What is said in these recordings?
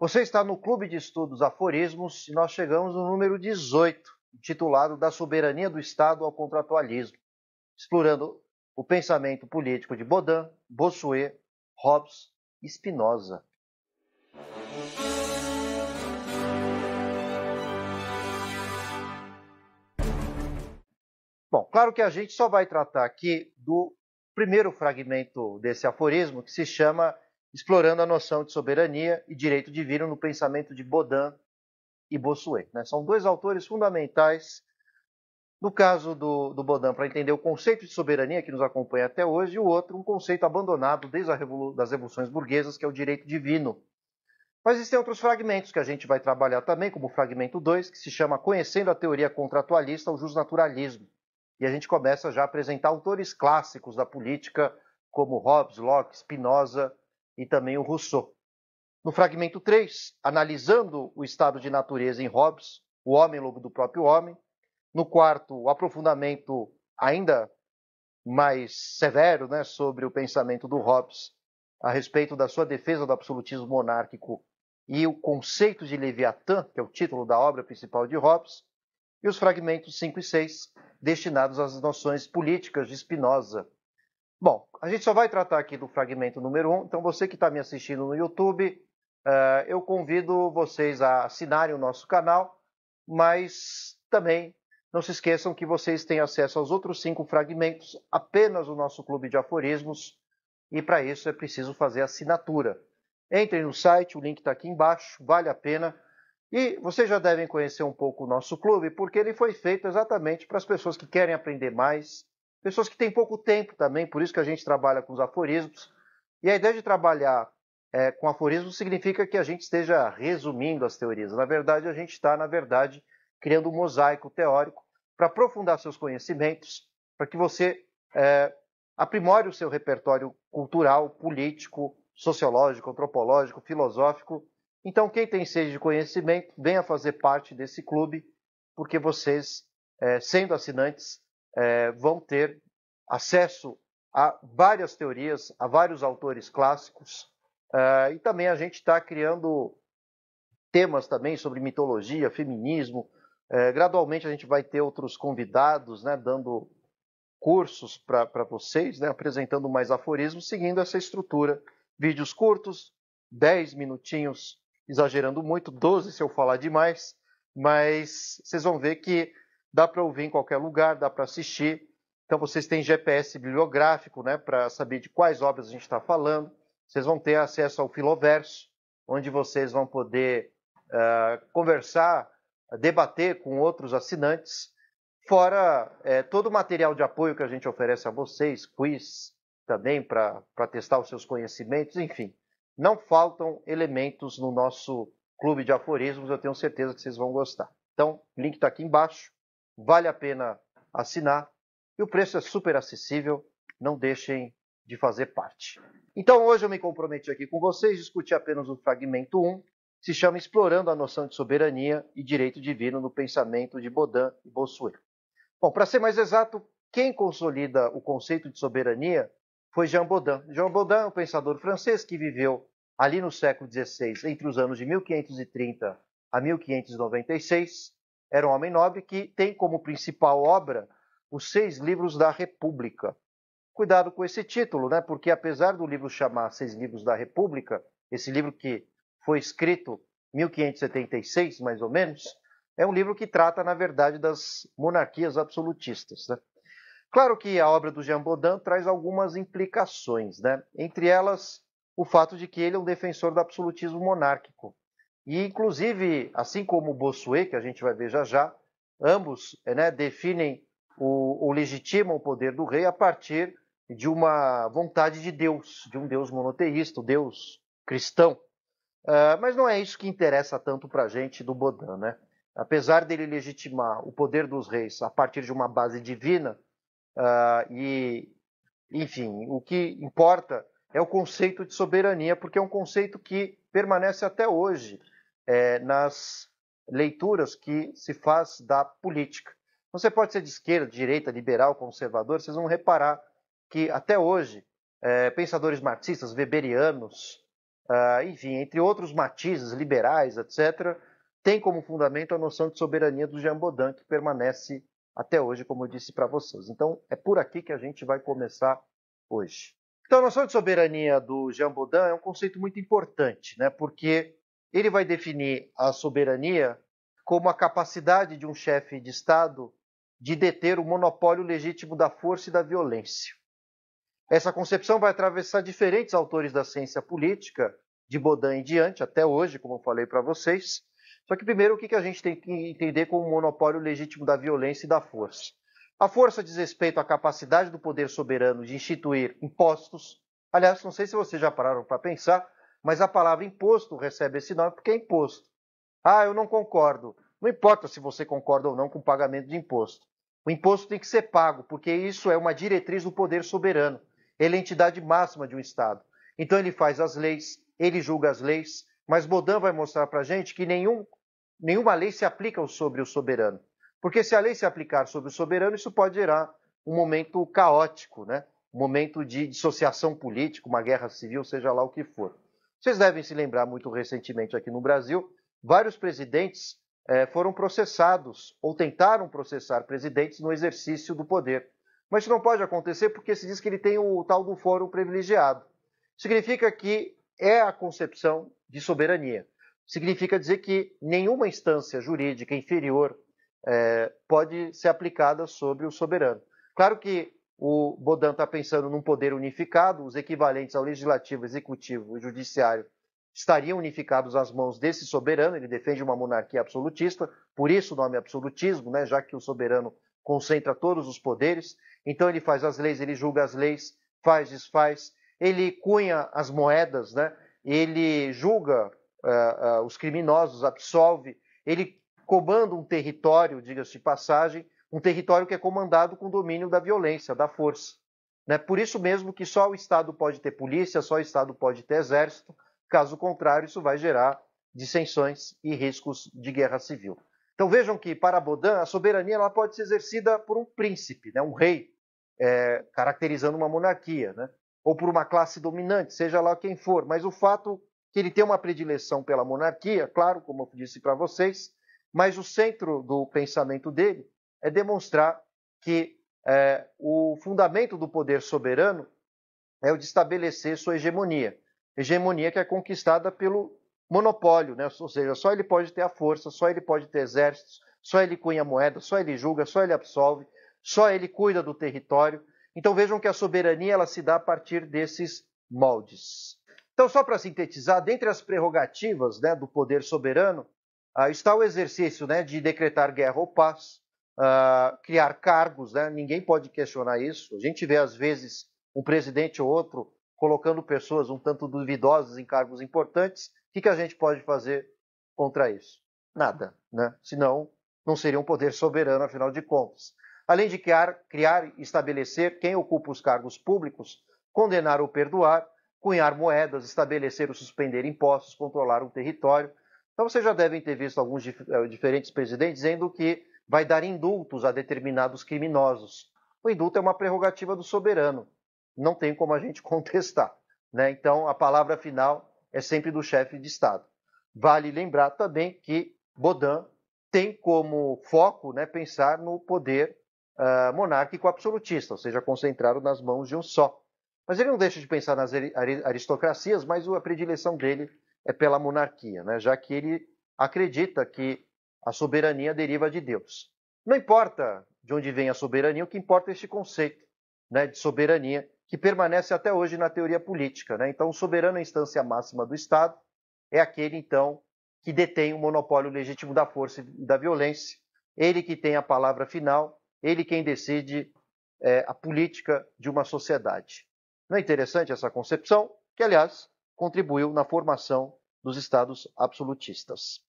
Você está no Clube de Estudos Aforismos e nós chegamos no número 18, intitulado Da Soberania do Estado ao Contratualismo, explorando o pensamento político de Bodin, Bossuet, Hobbes e Spinoza. Bom, claro que a gente só vai tratar aqui do primeiro fragmento desse aforismo, que se chama Explorando a Noção de Soberania e Direito Divino no Pensamento de Bodin e Bossuet. Né? São dois autores fundamentais, no caso do Bodin, para entender o conceito de soberania que nos acompanha até hoje, e o outro, um conceito abandonado desde as revoluções burguesas, que é o direito divino. Mas existem outros fragmentos que a gente vai trabalhar também, como o fragmento 2, que se chama Conhecendo a Teoria Contratualista ao Jusnaturalismo. E a gente começa já a apresentar autores clássicos da política, como Hobbes, Locke, Spinoza e também o Rousseau. No fragmento 3, analisando o estado de natureza em Hobbes, o homem logo do próprio homem. No quarto, o aprofundamento ainda mais severo, né, sobre o pensamento do Hobbes a respeito da sua defesa do absolutismo monárquico e o conceito de Leviatã, que é o título da obra principal de Hobbes. E os fragmentos 5 e 6, destinados às noções políticas de Spinoza. Bom, a gente só vai tratar aqui do fragmento número 1, então você que está me assistindo no YouTube, eu convido vocês a assinarem o nosso canal, mas também não se esqueçam que vocês têm acesso aos outros 5 fragmentos apenas no nosso Clube de Aforismos, e para isso é preciso fazer assinatura. Entrem no site, o link está aqui embaixo, vale a pena. E vocês já devem conhecer um pouco o nosso clube, porque ele foi feito exatamente para as pessoas que querem aprender mais, pessoas que têm pouco tempo também, por isso que a gente trabalha com os aforismos. E a ideia de trabalhar com aforismos significa que a gente esteja resumindo as teorias. Na verdade, a gente está, criando um mosaico teórico para aprofundar seus conhecimentos, para que você aprimore o seu repertório cultural, político, sociológico, antropológico, filosófico. Então, quem tem sede de conhecimento, venha fazer parte desse clube, porque vocês, sendo assinantes, vão ter acesso a várias teorias, a vários autores clássicos. E também a gente está criando temas também sobre mitologia, feminismo. Gradualmente a gente vai ter outros convidados, né, dando cursos para vocês, né, apresentando mais aforismos, seguindo essa estrutura. Vídeos curtos, 10 minutinhos, exagerando muito, 12 se eu falar demais, mas vocês vão ver que dá para ouvir em qualquer lugar, dá para assistir. Então vocês têm GPS bibliográfico, né, para saber de quais obras a gente está falando. Vocês vão ter acesso ao Filoverso, onde vocês vão poder conversar, debater com outros assinantes, fora todo o material de apoio que a gente oferece a vocês, quiz também para testar os seus conhecimentos, enfim. Não faltam elementos no nosso Clube de Aforismos, eu tenho certeza que vocês vão gostar. Então, o link está aqui embaixo, vale a pena assinar, e o preço é super acessível, não deixem de fazer parte. Então, hoje eu me comprometi aqui com vocês, discutir apenas o fragmento 1, que se chama Explorando a Noção de Soberania e Direito Divino no Pensamento de Bodin e Bossuet. Bom, para ser mais exato, quem consolida o conceito de soberania foi Jean Bodin. Jean Bodin é um pensador francês que viveu ali no século XVI, entre os anos de 1530 a 1596. Era um homem nobre que tem como principal obra os 6 Livros da República. Cuidado com esse título, né? Porque apesar do livro chamar 6 Livros da República, esse livro que foi escrito em 1576, mais ou menos, é um livro que trata, na verdade, das monarquias absolutistas, né? Claro que a obra do Jean Bodin traz algumas implicações, né? Entre elas, o fato de que ele é um defensor do absolutismo monárquico. E, inclusive, assim como Bossuet, que a gente vai ver já já, ambos, né, definem ou legitimam o poder do rei a partir de uma vontade de Deus, de um Deus monoteísta, um Deus cristão. Mas não é isso que interessa tanto para a gente do Bodin, né? Apesar dele legitimar o poder dos reis a partir de uma base divina, enfim, o que importa é o conceito de soberania, porque é um conceito que permanece até hoje nas leituras que se faz da política. Você pode ser de esquerda, direita, liberal, conservador, vocês vão reparar que até hoje pensadores marxistas, weberianos, enfim, entre outros matizes liberais, etc., tem como fundamento a noção de soberania do Jean Bodin, que permanece até hoje, como eu disse para vocês. Então, é por aqui que a gente vai começar hoje. Então, a noção de soberania do Jean Bodin é um conceito muito importante, né? Porque ele vai definir a soberania como a capacidade de um chefe de Estado de deter o monopólio legítimo da força e da violência. Essa concepção vai atravessar diferentes autores da ciência política, de Bodin em diante, até hoje, como eu falei para vocês. Só que primeiro, o que a gente tem que entender como monopólio legítimo da violência e da força? A força diz respeito à capacidade do poder soberano de instituir impostos. Aliás, não sei se vocês já pararam para pensar, mas a palavra imposto recebe esse nome porque é imposto. Ah, eu não concordo. Não importa se você concorda ou não com o pagamento de imposto. O imposto tem que ser pago, porque isso é uma diretriz do poder soberano. Ele é a entidade máxima de um Estado. Então ele faz as leis, ele julga as leis, mas Bodin vai mostrar para a gente que nenhuma lei se aplica sobre o soberano. Porque se a lei se aplicar sobre o soberano, isso pode gerar um momento caótico, né? Um momento de dissociação política, uma guerra civil, seja lá o que for. Vocês devem se lembrar, muito recentemente aqui no Brasil, vários presidentes foram processados ou tentaram processar presidentes no exercício do poder. Mas isso não pode acontecer porque se diz que ele tem o tal do fórum privilegiado. Significa que é a concepção de soberania. Significa dizer que nenhuma instância jurídica inferior pode ser aplicada sobre o soberano. Claro que o Bodin está pensando num poder unificado, os equivalentes ao legislativo, executivo e judiciário estariam unificados às mãos desse soberano, ele defende uma monarquia absolutista, por isso o nome é absolutismo, né? Já que o soberano concentra todos os poderes, então ele faz as leis, ele julga as leis, faz, desfaz, ele cunha as moedas, né? Ele julga os criminosos, absolve, ele comanda um território, diga-se de passagem, um território que é comandado com o domínio da violência, da força, né? Por isso mesmo que só o Estado pode ter polícia, só o Estado pode ter exército. Caso contrário, isso vai gerar dissensões e riscos de guerra civil. Então vejam que, para Bodin, a soberania ela pode ser exercida por um príncipe, né? Um rei, caracterizando uma monarquia, né? Ou por uma classe dominante, seja lá quem for. Mas o fato que ele tem uma predileção pela monarquia, claro, como eu disse para vocês, mas o centro do pensamento dele é demonstrar que o fundamento do poder soberano é o de estabelecer sua hegemonia. Hegemonia que é conquistada pelo monopólio, né? Ou seja, só ele pode ter a força, só ele pode ter exércitos, só ele cunha moeda, só ele julga, só ele absolve, só ele cuida do território. Então vejam que a soberania ela se dá a partir desses moldes. Então só para sintetizar, dentre as prerrogativas, né, do poder soberano está o exercício, né, de decretar guerra ou paz, criar cargos, né? Ninguém pode questionar isso. A gente vê às vezes um presidente ou outro colocando pessoas um tanto duvidosas em cargos importantes, o que a gente pode fazer contra isso? Nada, né? Senão não seria um poder soberano, afinal de contas. Além de criar e estabelecer quem ocupa os cargos públicos, condenar ou perdoar, cunhar moedas, estabelecer ou suspender impostos, controlar um território. Então vocês já devem ter visto alguns diferentes presidentes dizendo que vai dar indultos a determinados criminosos. O indulto é uma prerrogativa do soberano. Não tem como a gente contestar, né? Então, a palavra final é sempre do chefe de Estado. Vale lembrar também que Bodin tem como foco, né, pensar no poder monárquico absolutista, ou seja, concentrado nas mãos de um só. Mas ele não deixa de pensar nas aristocracias, mas a predileção dele é pela monarquia, né? Já que ele acredita que a soberania deriva de Deus. Não importa de onde vem a soberania, o que importa é este conceito, né, de soberania, que permanece até hoje na teoria política, né? Então, o soberano, a instância máxima do Estado, é aquele, então, que detém o monopólio legítimo da força e da violência. Ele que tem a palavra final, ele quem decide a política de uma sociedade. Não é interessante essa concepção? Que, aliás, contribuiu na formação dos Estados absolutistas.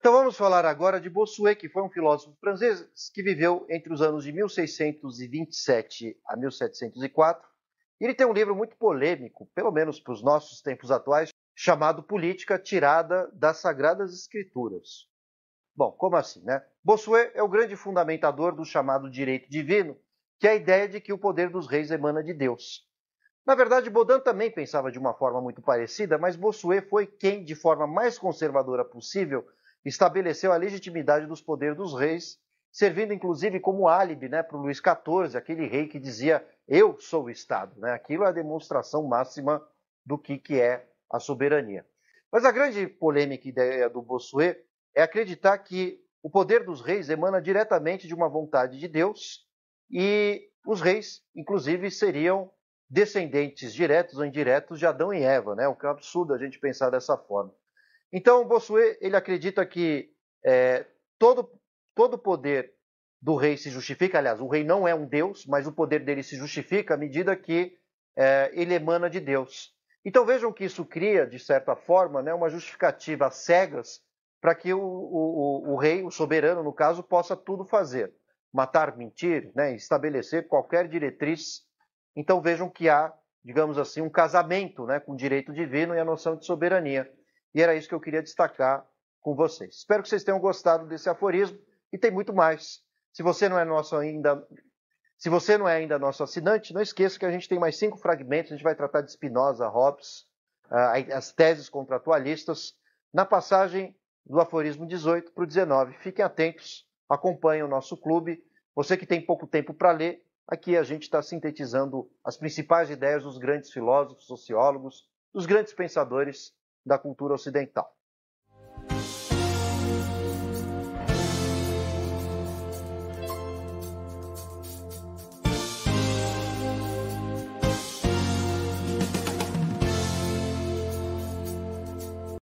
Então, vamos falar agora de Bossuet, que foi um filósofo francês que viveu entre os anos de 1627 a 1704, Ele tem um livro muito polêmico, pelo menos para os nossos tempos atuais, chamado Política Tirada das Sagradas Escrituras. Bom, como assim, né? Bossuet é o grande fundamentador do chamado direito divino, que é a ideia de que o poder dos reis emana de Deus. Na verdade, Bodin também pensava de uma forma muito parecida, mas Bossuet foi quem, de forma mais conservadora possível, estabeleceu a legitimidade dos poderes dos reis, servindo inclusive como álibi, para o Luís XIV, aquele rei que dizia, eu sou o Estado. Aquilo é a demonstração máxima do que é a soberania. Mas a grande polêmica ideia do Bossuet é acreditar que o poder dos reis emana diretamente de uma vontade de Deus e os reis, inclusive, seriam descendentes diretos ou indiretos de Adão e Eva, O que é absurdo a gente pensar dessa forma. Então, Bossuet, ele acredita que todo poder do rei se justifica, aliás, o rei não é um deus, mas o poder dele se justifica à medida que ele emana de Deus. Então vejam que isso cria, de certa forma, uma justificativa às cegas para que o rei, o soberano, no caso, possa tudo fazer. Matar, mentir, estabelecer qualquer diretriz. Então vejam que há, digamos assim, um casamento com o direito divino e a noção de soberania. E era isso que eu queria destacar com vocês. Espero que vocês tenham gostado desse aforismo e tem muito mais. Se você não é ainda nosso assinante, não esqueça que a gente tem mais 5 fragmentos. A gente vai tratar de Spinoza, Hobbes, as teses contratualistas, na passagem do aforismo 18 para o 19. Fiquem atentos, acompanhem o nosso clube. Você que tem pouco tempo para ler, aqui a gente está sintetizando as principais ideias dos grandes filósofos, sociólogos, dos grandes pensadores da cultura ocidental.